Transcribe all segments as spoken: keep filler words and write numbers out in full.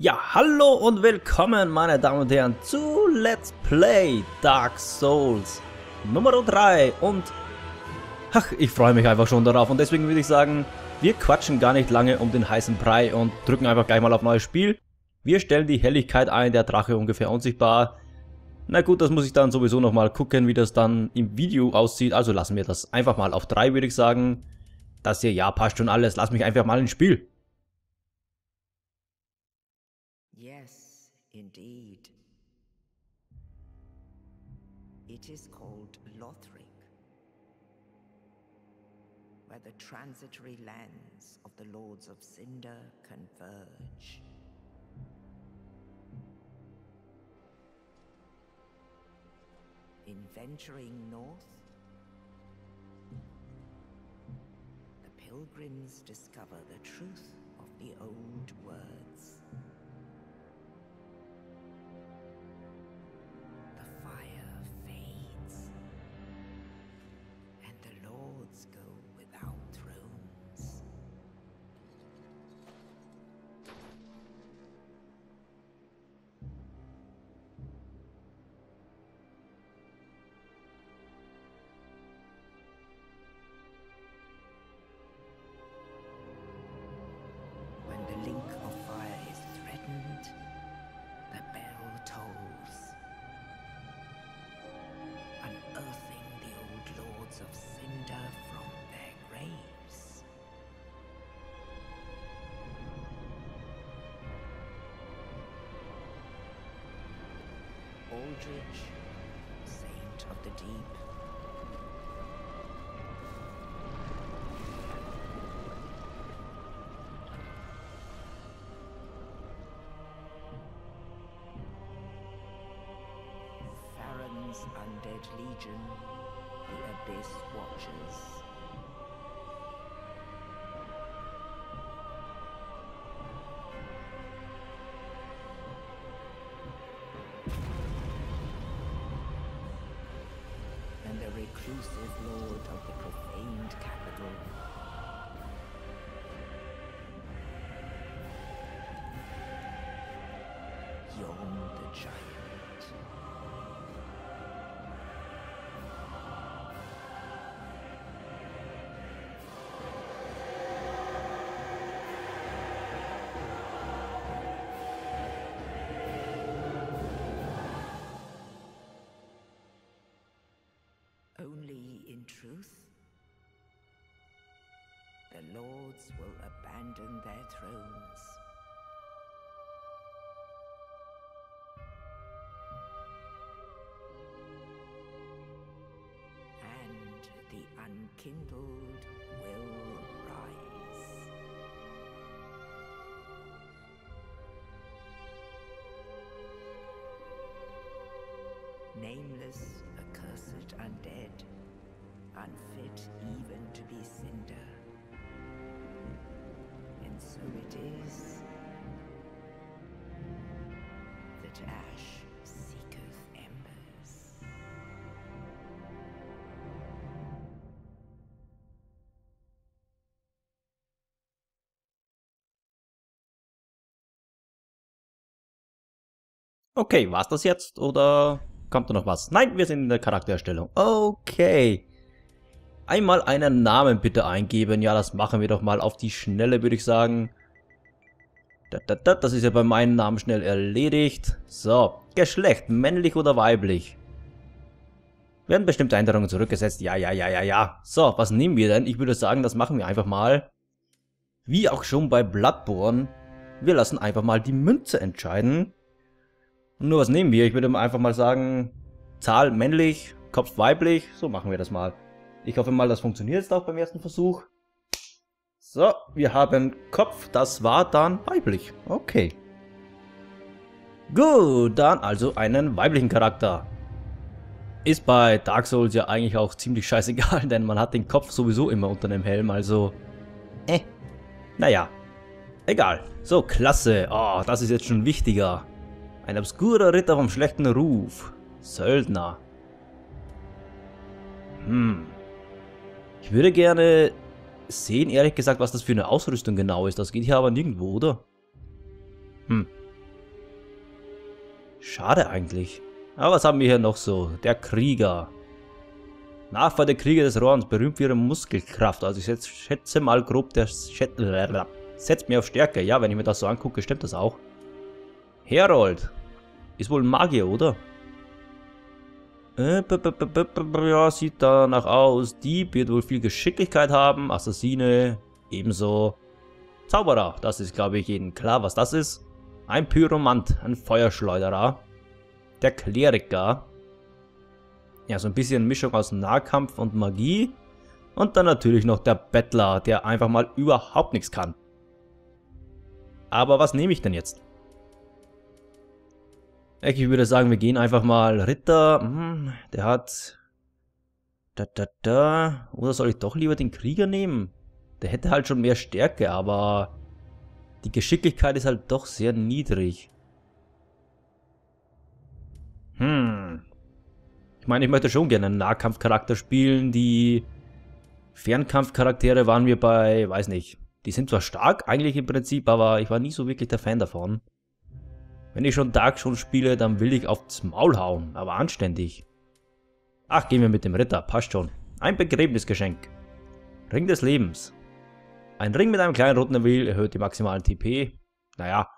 Ja, hallo und willkommen, meine Damen und Herren, zu Let's Play Dark Souls Nummer drei. Und ach, ich freue mich einfach schon darauf. Und deswegen würde ich sagen, wir quatschen gar nicht lange um den heißen Brei und drücken einfach gleich mal auf neues Spiel. Wir stellen die Helligkeit ein, der Drache ungefähr unsichtbar. Na gut, das muss ich dann sowieso nochmal gucken, wie das dann im Video aussieht. Also lassen wir das einfach mal auf drei, würde ich sagen. Das hier, ja, passt schon alles. Lass mich einfach mal ins Spiel. Yes, indeed. It is called Lothric, where the transitory lands of the Lords of Cinder converge. In venturing north, the pilgrims discover the truth of the old words. Saint of the Deep. Farron's undead legion, the Abyss Watchers. Crucible lord of the profaned capital. Yon the giant. The lords will abandon their thrones. And the unkindled will rise. Nameless, accursed undead, unfit even to be cinder. So it is that Asche seeketh embers. Okay, war's das jetzt oder kommt da noch was? Nein, wir sind in der Charaktererstellung. Okay. Einmal einen Namen bitte eingeben. Ja, das machen wir doch mal auf die Schnelle, würde ich sagen. Das ist ja bei meinem Namen schnell erledigt. So, Geschlecht, männlich oder weiblich? Werden bestimmte Änderungen zurückgesetzt? Ja, ja, ja, ja, ja. So, was nehmen wir denn? Ich würde sagen, das machen wir einfach mal. Wie auch schon bei Bloodborne. Wir lassen einfach mal die Münze entscheiden. Und nur was nehmen wir? Ich würde einfach mal sagen, Zahl männlich, Kopf weiblich. So machen wir das mal. Ich hoffe mal, das funktioniert jetzt auch beim ersten Versuch. So, wir haben Kopf, das war dann weiblich. Okay. Gut, dann also einen weiblichen Charakter. Ist bei Dark Souls ja eigentlich auch ziemlich scheißegal, denn man hat den Kopf sowieso immer unter dem Helm, also... Eh. Naja. Egal. So, Klasse. Oh, das ist jetzt schon wichtiger. Ein obskurer Ritter vom schlechten Ruf. Söldner. Hm. Ich würde gerne sehen, ehrlich gesagt, was das für eine Ausrüstung genau ist. Das geht hier aber nirgendwo, oder? Hm. Schade eigentlich. Aber was haben wir hier noch so? Der Krieger. Nachfahr der Krieger des Rohans, berühmt für ihre Muskelkraft. Also ich setz, schätze mal grob, der setzt mir auf Stärke. Ja, wenn ich mir das so angucke, stimmt das auch. Herold. Ist wohl ein Magier, oder? Äh, ja, sieht danach aus. Dieb wird wohl viel Geschicklichkeit haben. Assassine, ebenso. Zauberer, das ist, glaube ich, jedem klar, was das ist. Ein Pyromant, ein Feuerschleuderer. Der Kleriker. Ja, so ein bisschen Mischung aus Nahkampf und Magie. Und dann natürlich noch der Bettler, der einfach mal überhaupt nichts kann. Aber was nehme ich denn jetzt? Ich würde sagen, wir gehen einfach mal Ritter. Hm, der hat... Da, da, da. Oder soll ich doch lieber den Krieger nehmen? Der hätte halt schon mehr Stärke, aber... Die Geschicklichkeit ist halt doch sehr niedrig. Hm. Ich meine, ich möchte schon gerne einen Nahkampfcharakter spielen. Die Fernkampfcharaktere waren wir bei, weiß nicht. Die sind zwar stark eigentlich im Prinzip, aber ich war nie so wirklich der Fan davon. Wenn ich schon Dark Souls spiele, dann will ich aufs Maul hauen, aber anständig. Ach, gehen wir mit dem Ritter, passt schon. Ein Begräbnisgeschenk. Ring des Lebens. Ein Ring mit einem kleinen roten Will erhöht die maximalen T P. Naja,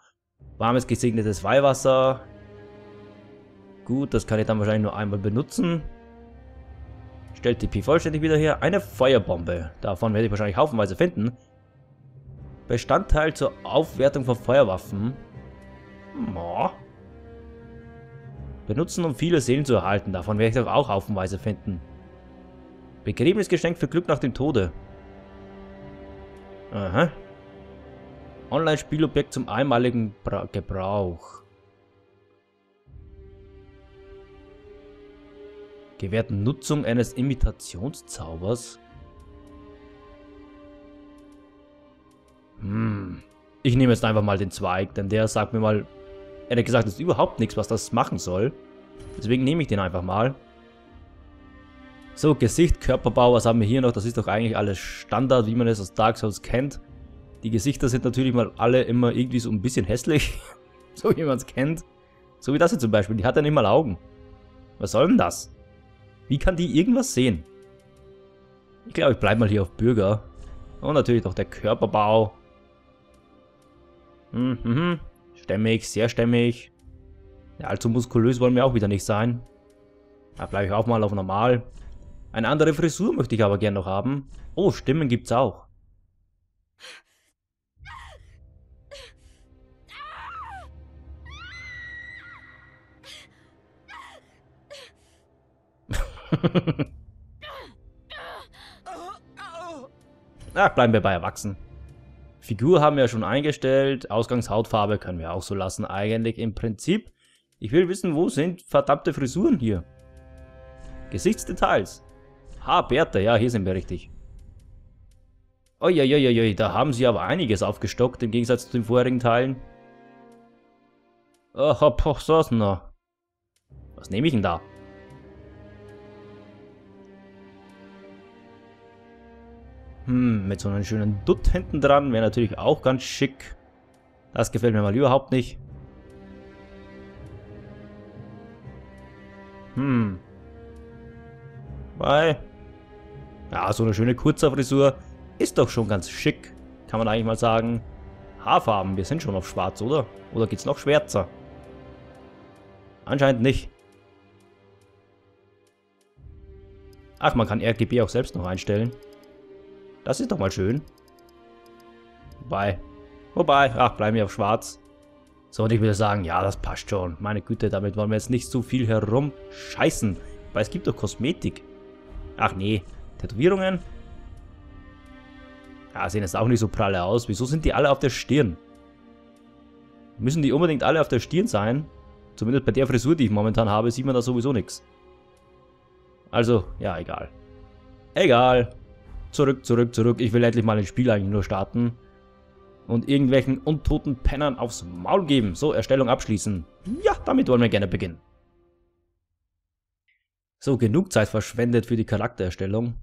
warmes gesegnetes Weihwasser. Gut, das kann ich dann wahrscheinlich nur einmal benutzen. Stellt T P vollständig wieder her. Eine Feuerbombe. Davon werde ich wahrscheinlich haufenweise finden. Bestandteil zur Aufwertung von Feuerwaffen. Boah. Benutzen, um viele Seelen zu erhalten. Davon werde ich doch auch haufenweise finden. Begräbnisgeschenk für Glück nach dem Tode. Aha. Online-Spielobjekt zum einmaligen Bra- Gebrauch. Gewährt Nutzung eines Imitationszauber's. Hm. Ich nehme jetzt einfach mal den Zweig, denn der sagt mir mal, ehrlich gesagt, ist überhaupt nichts, was das machen soll. Deswegen nehme ich den einfach mal. So, Gesicht, Körperbau, was haben wir hier noch? Das ist doch eigentlich alles Standard, wie man es aus Dark Souls kennt. Die Gesichter sind natürlich mal alle immer irgendwie so ein bisschen hässlich. So wie man es kennt. So wie das hier zum Beispiel, die hat ja nicht mal Augen. Was soll denn das? Wie kann die irgendwas sehen? Ich glaube, ich bleibe mal hier auf Bürger. Und natürlich noch der Körperbau. Mhm, mhm. Stämmig, sehr stämmig. Ja, allzu muskulös wollen wir auch wieder nicht sein. Da bleibe ich auch mal auf normal. Eine andere Frisur möchte ich aber gern noch haben. Oh, Stimmen gibt's auch. Ach, bleiben wir bei Erwachsenen. Figur haben wir ja schon eingestellt. Ausgangshautfarbe können wir auch so lassen, eigentlich im Prinzip. Ich will wissen, wo sind verdammte Frisuren hier? Gesichtsdetails. Ha, Bärte, ja, hier sind wir richtig. Uiuiuiui, da haben sie aber einiges aufgestockt, im Gegensatz zu den vorherigen Teilen. Ach, poch, so ist noch. Was nehme ich denn da? Hm, mit so einem schönen Dutt hinten dran wäre natürlich auch ganz schick. Das gefällt mir mal überhaupt nicht. Hm. Bye. Ja, so eine schöne kurze Frisur ist doch schon ganz schick, kann man eigentlich mal sagen. Haarfarben, wir sind schon auf schwarz, oder? Oder geht's noch schwärzer? Anscheinend nicht. Ach, man kann R G B auch selbst noch einstellen. Das ist doch mal schön. Wobei, wobei, ach, bleiben wir auf schwarz. So, und ich würde sagen, ja, das passt schon. Meine Güte, damit wollen wir jetzt nicht so viel herumscheißen. Weil es gibt doch Kosmetik. Ach nee, Tätowierungen. Ja, sehen jetzt auch nicht so pralle aus. Wieso sind die alle auf der Stirn? Müssen die unbedingt alle auf der Stirn sein? Zumindest bei der Frisur, die ich momentan habe, sieht man da sowieso nichts. Also, ja, egal. Egal. Zurück, zurück, zurück. Ich will endlich mal ein Spiel eigentlich nur starten. Und irgendwelchen untoten Pennern aufs Maul geben. So, Erstellung abschließen. Ja, damit wollen wir gerne beginnen. So, genug Zeit verschwendet für die Charaktererstellung.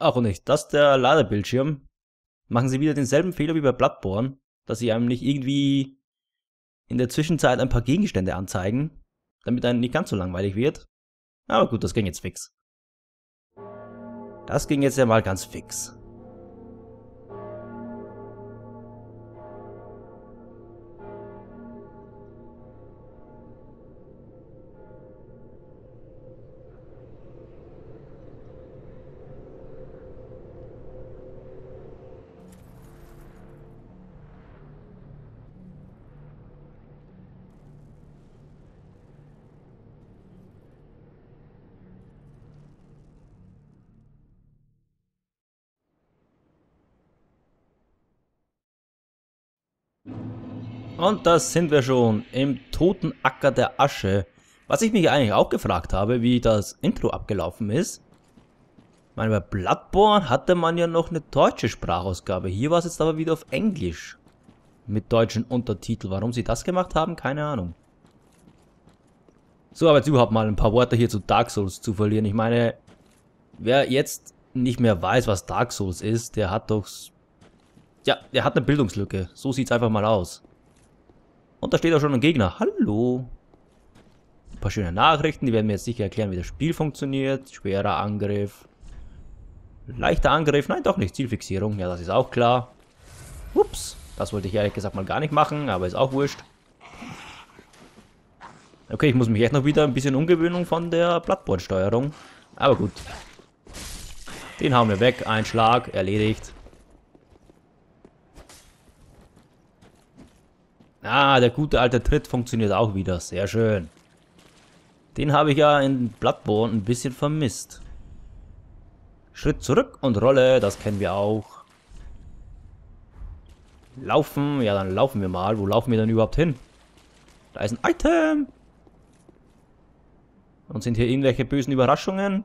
Ach, und nicht, das ist der Ladebildschirm. Machen sie wieder denselben Fehler wie bei Bloodborne, dass sie einem nicht irgendwie in der Zwischenzeit ein paar Gegenstände anzeigen, damit einem nicht ganz so langweilig wird. Aber gut, das ging jetzt fix. Das ging jetzt ja mal ganz fix. Und das sind wir schon im toten Acker der Asche. Was ich mich eigentlich auch gefragt habe, wie das Intro abgelaufen ist. Ich meine, bei Bloodborne hatte man ja noch eine deutsche Sprachausgabe. Hier war es jetzt aber wieder auf Englisch. Mit deutschen Untertiteln. Warum sie das gemacht haben, keine Ahnung. So, aber jetzt überhaupt mal ein paar Worte hier zu Dark Souls zu verlieren. Ich meine, wer jetzt nicht mehr weiß, was Dark Souls ist, der hat doch... Ja, der hat eine Bildungslücke. So sieht es einfach mal aus. Und da steht auch schon ein Gegner. Hallo. Ein paar schöne Nachrichten. Die werden mir jetzt sicher erklären, wie das Spiel funktioniert. Schwerer Angriff. Leichter Angriff. Nein, doch nicht. Zielfixierung. Ja, das ist auch klar. Ups. Das wollte ich ehrlich gesagt mal gar nicht machen. Aber ist auch wurscht. Okay, ich muss mich echt noch wieder ein bisschen umgewöhnen von der Bloodborne-Steuerung. Aber gut. Den hauen wir weg. Ein Schlag. Erledigt. Ah, der gute alte Tritt funktioniert auch wieder. Sehr schön. Den habe ich ja in Bloodborne ein bisschen vermisst. Schritt zurück und Rolle, das kennen wir auch. Laufen, ja dann laufen wir mal. Wo laufen wir denn überhaupt hin? Da ist ein Item. Und sind hier irgendwelche bösen Überraschungen?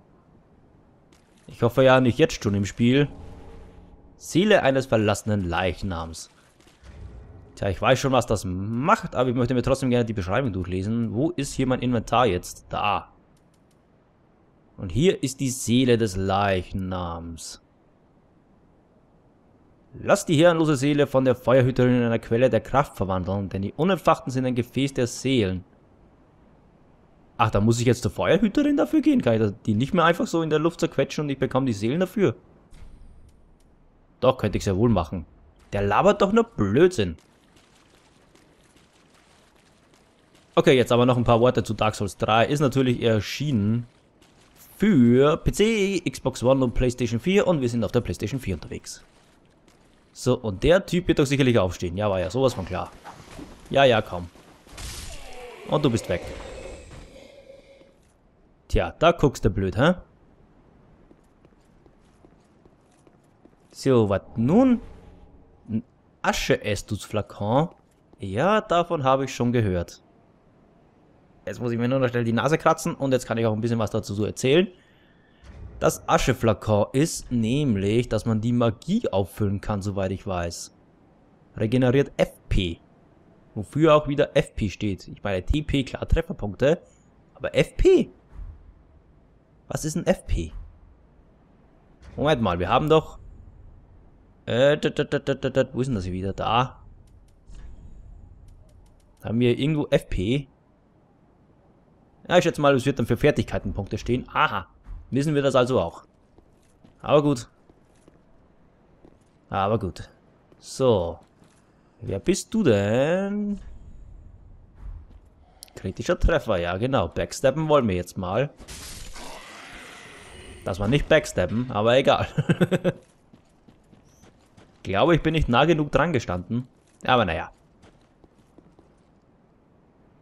Ich hoffe ja nicht jetzt schon im Spiel. Seele eines verlassenen Leichnams. Tja, ich weiß schon, was das macht, aber ich möchte mir trotzdem gerne die Beschreibung durchlesen. Wo ist hier mein Inventar jetzt? Da. Und hier ist die Seele des Leichnams. Lass die herrenlose Seele von der Feuerhüterin in einer Quelle der Kraft verwandeln, denn die Unentfachten sind ein Gefäß der Seelen. Ach, da muss ich jetzt zur Feuerhüterin dafür gehen? Kann ich die nicht mehr einfach so in der Luft zerquetschen und ich bekomme die Seelen dafür? Doch, könnte ich sehr wohl machen. Der labert doch nur Blödsinn. Okay, jetzt aber noch ein paar Worte zu Dark Souls drei. Ist natürlich erschienen für P C, Xbox One und PlayStation vier und wir sind auf der PlayStation vier unterwegs. So, und der Typ wird doch sicherlich aufstehen. Ja, war ja sowas von klar. Ja, ja, komm. Und du bist weg. Tja, da guckst du blöd, hä? So, was nun? Ein Asche-Estus-Flakon. Ja, davon habe ich schon gehört. Jetzt muss ich mir nur noch schnell die Nase kratzen und jetzt kann ich auch ein bisschen was dazu so erzählen. Das Asche-Flakon ist nämlich, dass man die Magie auffüllen kann, soweit ich weiß. Regeneriert F P. Wofür auch wieder F P steht. Ich meine T P, klar, Trefferpunkte. Aber F P? Was ist ein F P? Moment mal, wir haben doch... Äh, dat, dat, dat, dat, dat. Wo ist denn das hier wieder? Da. Haben wir irgendwo F P? Ja, ich schätze mal, es wird dann für Fertigkeitenpunkte stehen. Aha. Wissen wir das also auch. Aber gut. Aber gut. So. Wer bist du denn? Kritischer Treffer. Ja, genau. Backsteppen wollen wir jetzt mal. Das war nicht Backsteppen, aber egal. Ich glaube, ich bin nicht nah genug dran gestanden. Aber naja.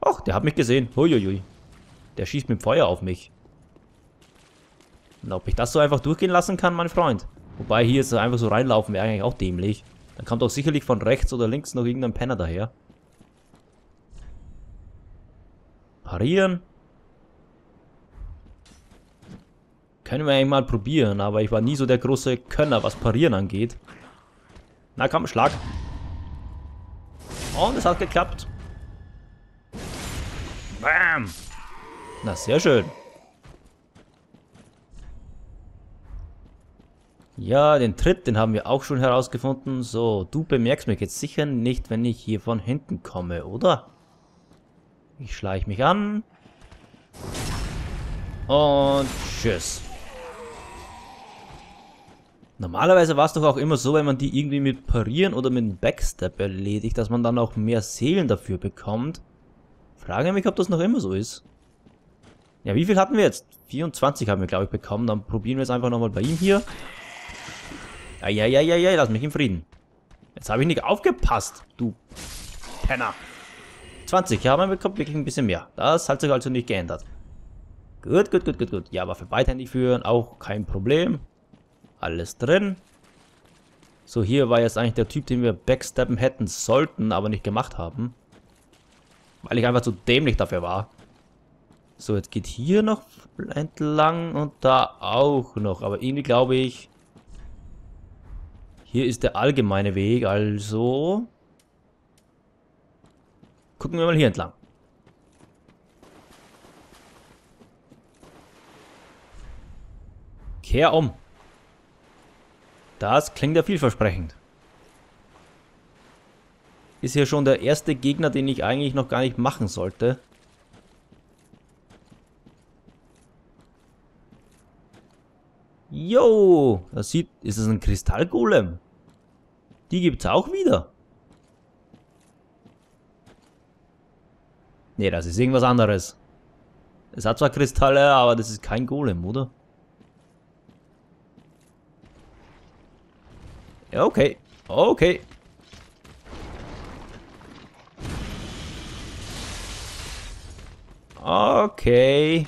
Och, der hat mich gesehen. Huiuiui. Der schießt mit Feuer auf mich. Und ob ich das so einfach durchgehen lassen kann, mein Freund. Wobei hier jetzt einfach so reinlaufen wäre eigentlich auch dämlich. Dann kommt auch sicherlich von rechts oder links noch irgendein Penner daher. Parieren. Können wir eigentlich mal probieren, aber ich war nie so der große Könner, was Parieren angeht. Na komm, Schlag. Und es hat geklappt. Bam. Na, sehr schön. Ja, den Tritt, den haben wir auch schon herausgefunden. So, du bemerkst mich jetzt sicher nicht, wenn ich hier von hinten komme, oder? Ich schleiche mich an. Und tschüss. Normalerweise war es doch auch immer so, wenn man die irgendwie mit Parieren oder mit Backstep erledigt, dass man dann auch mehr Seelen dafür bekommt. Frage mich, ob das noch immer so ist. Ja, wie viel hatten wir jetzt? vierundzwanzig haben wir, glaube ich, bekommen. Dann probieren wir es einfach nochmal bei ihm hier. Ja, ja, ja, ja, ja, lass mich in Frieden. Jetzt habe ich nicht aufgepasst, du Penner. zwanzig, ja, man bekommt wirklich ein bisschen mehr. Das hat sich also nicht geändert. Gut, gut, gut, gut, gut. Ja, Waffe beidhändig führen, auch kein Problem. Alles drin. So, hier war jetzt eigentlich der Typ, den wir backsteppen hätten sollten, aber nicht gemacht haben. Weil ich einfach zu dämlich dafür war. So, jetzt geht hier noch entlang und da auch noch. Aber irgendwie glaube ich, hier ist der allgemeine Weg, also gucken wir mal hier entlang. Kehr um. Das klingt ja vielversprechend. Ist hier schon der erste Gegner, den ich eigentlich noch gar nicht machen sollte. Jo, das sieht, ist das ein Kristallgolem? Die gibt's auch wieder. Ne, das ist irgendwas anderes. Es hat zwar Kristalle, aber das ist kein Golem, oder? Okay, okay. Okay.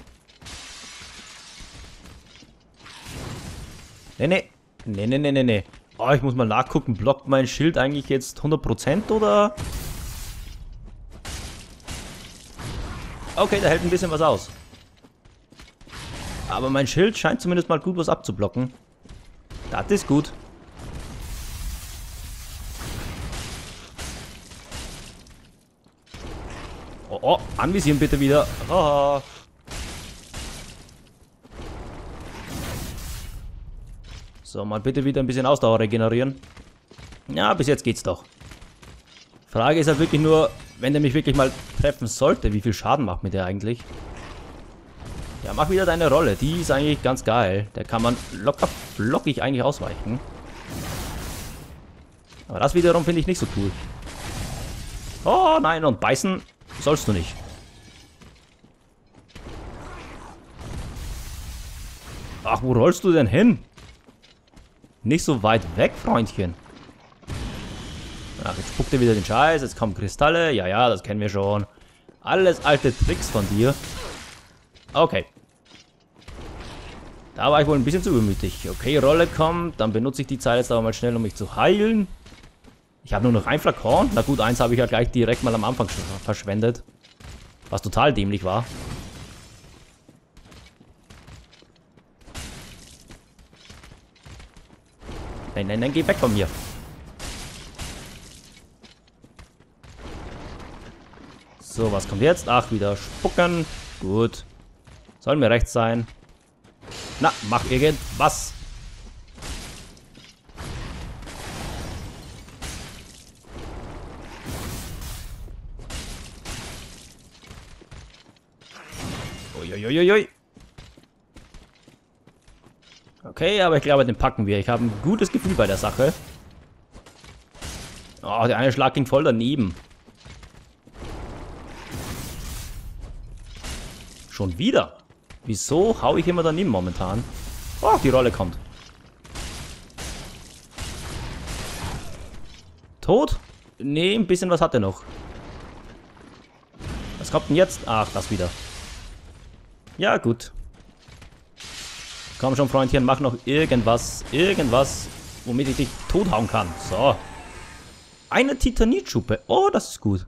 Nee, nee. Nee, nee, nee, nee, nee. Oh, ich muss mal nachgucken. Blockt mein Schild eigentlich jetzt hundert Prozent oder? Okay, da hält ein bisschen was aus. Aber mein Schild scheint zumindest mal gut was abzublocken. Das ist gut. Oh, oh, anvisieren bitte wieder. Oh. So, mal bitte wieder ein bisschen Ausdauer regenerieren. Ja, bis jetzt geht's doch. Frage ist halt wirklich nur, wenn der mich wirklich mal treffen sollte, wie viel Schaden macht mir der eigentlich? Ja, mach wieder deine Rolle. Die ist eigentlich ganz geil. Da kann man locker flockig eigentlich ausweichen. Aber das wiederum finde ich nicht so cool. Oh nein, und beißen sollst du nicht. Ach, wo rollst du denn hin? Nicht so weit weg, Freundchen. Ach, jetzt spuckt er wieder den Scheiß. Jetzt kommen Kristalle. Ja, ja, das kennen wir schon. Alles alte Tricks von dir. Okay. Da war ich wohl ein bisschen zu übermütig. Okay, Rolle kommt. Dann benutze ich die Zeit jetzt aber mal schnell, um mich zu heilen. Ich habe nur noch ein Flakon. Na gut, eins habe ich ja gleich direkt mal am Anfang verschwendet. Was total dämlich war. Nein, nein, nein, geh weg von mir. So, was kommt jetzt? Ach, wieder spucken. Gut. Soll mir recht sein. Na, mach irgendwas. Uiuiuiui. Okay, aber ich glaube, den packen wir. Ich habe ein gutes Gefühl bei der Sache. Oh, der eine Schlag ging voll daneben. Schon wieder? Wieso hau ich immer daneben momentan? Oh, die Rolle kommt. Tot? Nee, ein bisschen was hat er noch. Was kommt denn jetzt? Ach, das wieder. Ja, gut. Komm schon, Freundchen, mach noch irgendwas, irgendwas, womit ich dich tothauen kann. So. Eine Titanitschuppe. Oh, das ist gut.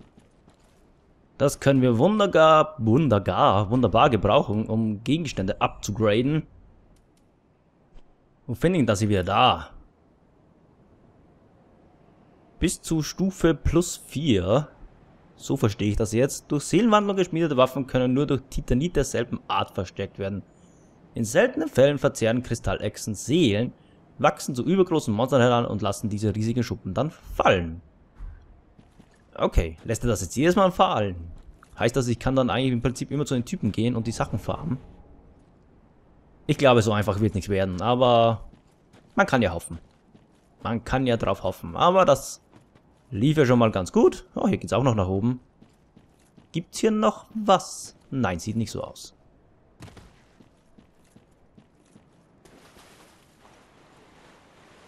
Das können wir wunderbar, wunderbar, wunderbar gebrauchen, um Gegenstände abzugraden. Wo finde ich das hier wieder da? Bis zu Stufe plus vier. So verstehe ich das jetzt. Durch Seelenwandlung geschmiedete Waffen können nur durch Titanit derselben Art verstärkt werden. In seltenen Fällen verzehren Kristallechsen Seelen, wachsen zu übergroßen Monstern heran und lassen diese riesigen Schuppen dann fallen. Okay, lässt er das jetzt jedes Mal fallen? Heißt das, ich kann dann eigentlich im Prinzip immer zu den Typen gehen und die Sachen farmen. Ich glaube, so einfach wird nichts werden, aber man kann ja hoffen. Man kann ja drauf hoffen, aber das lief ja schon mal ganz gut. Oh, hier geht's auch noch nach oben. Gibt's hier noch was? Nein, sieht nicht so aus.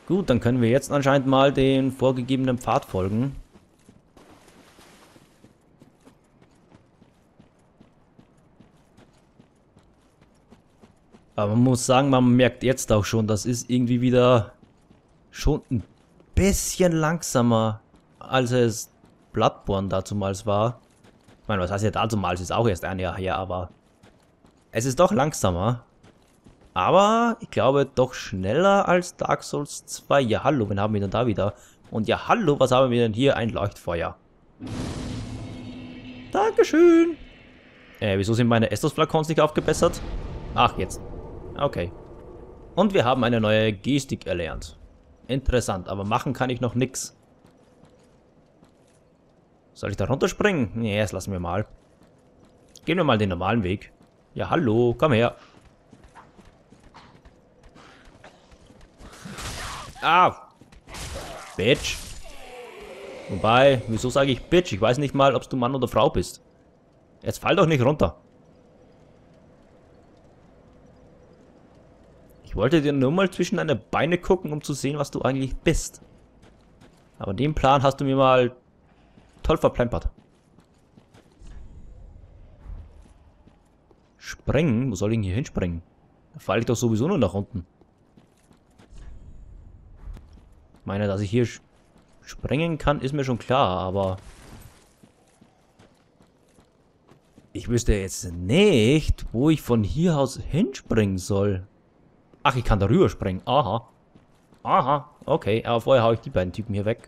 Gut, dann können wir jetzt anscheinend mal den vorgegebenen Pfad folgen. Aber man muss sagen, man merkt jetzt auch schon, das ist irgendwie wieder schon ein bisschen langsamer, als es Bloodborne dazumals war. Ich meine, was heißt ja dazumals, ist auch erst ein Jahr her, aber es ist doch langsamer. Aber ich glaube doch schneller als Dark Souls zwei. Ja, hallo, wen haben wir denn da wieder? Und ja, hallo, was haben wir denn hier? Ein Leuchtfeuer. Dankeschön. Äh, wieso sind meine Asche-Estus-Flakons nicht aufgebessert? Ach, jetzt. Okay. Und wir haben eine neue Gestik erlernt. Interessant, aber machen kann ich noch nichts. Soll ich da runterspringen? Nee, das lassen wir mal. Gehen wir mal den normalen Weg. Ja, hallo, komm her. Ah! Bitch! Wobei, wieso sage ich Bitch? Ich weiß nicht mal, ob du Mann oder Frau bist. Jetzt fall doch nicht runter. Ich wollte dir nur mal zwischen deine Beine gucken, um zu sehen, was du eigentlich bist. Aber den Plan hast du mir mal toll verplempert. Springen? Wo soll ich denn hier hinspringen? Da falle ich doch sowieso nur nach unten. Ich meine, dass ich hier springen kann, ist mir schon klar, aber ich wüsste jetzt nicht, wo ich von hier aus hinspringen soll. Ach, ich kann darüber springen. Aha. Aha. Okay, aber vorher hau ich die beiden Typen hier weg.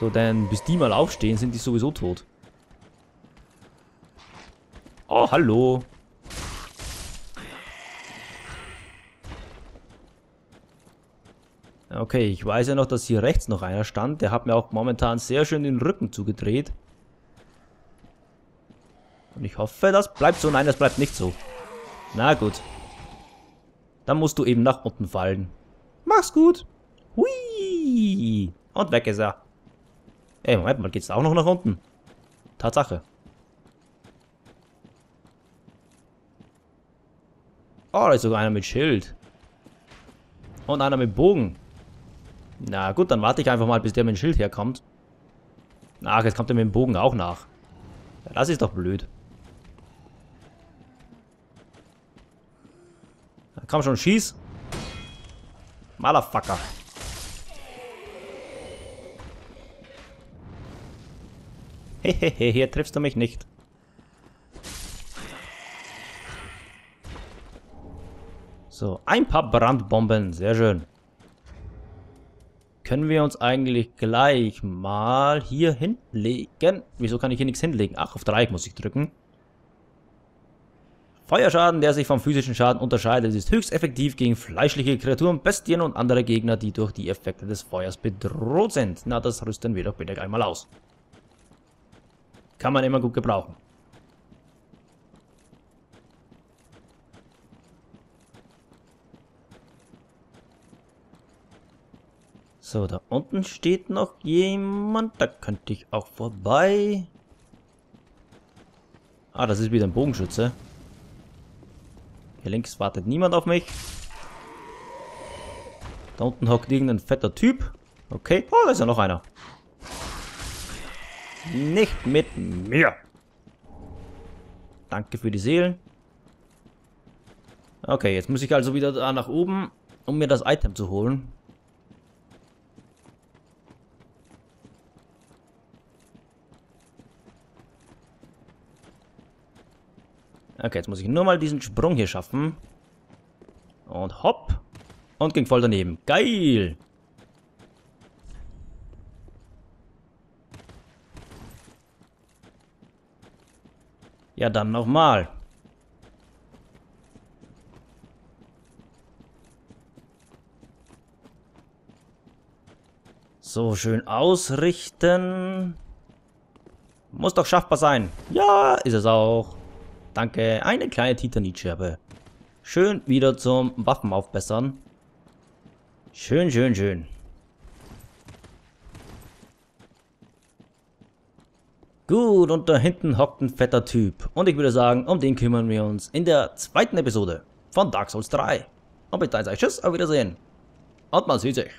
So, denn bis die mal aufstehen, sind die sowieso tot. Oh, hallo. Okay, ich weiß ja noch, dass hier rechts noch einer stand. Der hat mir auch momentan sehr schön den Rücken zugedreht. Und ich hoffe, das bleibt so. Nein, das bleibt nicht so. Na gut. Dann musst du eben nach unten fallen. Mach's gut. Hui. Und weg ist er. Ey, Moment mal, geht's da auch noch nach unten? Tatsache. Oh, da ist sogar einer mit Schild. Und einer mit Bogen. Na gut, dann warte ich einfach mal, bis der mit dem Schild herkommt. Ach, jetzt kommt der mit dem Bogen auch nach. Ja, das ist doch blöd. Na, komm schon, schieß. Motherfucker. Hehehe, hier triffst du mich nicht. So, ein paar Brandbomben, sehr schön. Können wir uns eigentlich gleich mal hier hinlegen? Wieso kann ich hier nichts hinlegen? Ach, auf Dreieck muss ich drücken. Feuerschaden, der sich vom physischen Schaden unterscheidet, ist höchst effektiv gegen fleischliche Kreaturen, Bestien und andere Gegner, die durch die Effekte des Feuers bedroht sind. Na, das rüsten wir doch bitte gleich mal aus. Kann man immer gut gebrauchen. So, da unten steht noch jemand. Da könnte ich auch vorbei. Ah, das ist wieder ein Bogenschütze. Hier links wartet niemand auf mich. Da unten hockt irgendein fetter Typ. Okay. Oh, da ist ja noch einer. Nicht mit mir. Danke für die Seelen. Okay, jetzt muss ich also wieder da nach oben, um mir das Item zu holen. Okay, jetzt muss ich nur mal diesen Sprung hier schaffen. Und hopp. Und ging voll daneben. Geil. Ja, dann nochmal. So, schön ausrichten. Muss doch schaffbar sein. Ja, ist es auch. Danke. Eine kleine Titanitscherbe. Schön wieder zum Waffen aufbessern. Schön, schön, schön. Gut, und da hinten hockt ein fetter Typ. Und ich würde sagen, um den kümmern wir uns in der zweiten Episode von Dark Souls drei. Und bis dahin sage ich tschüss, auf Wiedersehen. Und man sieht sich.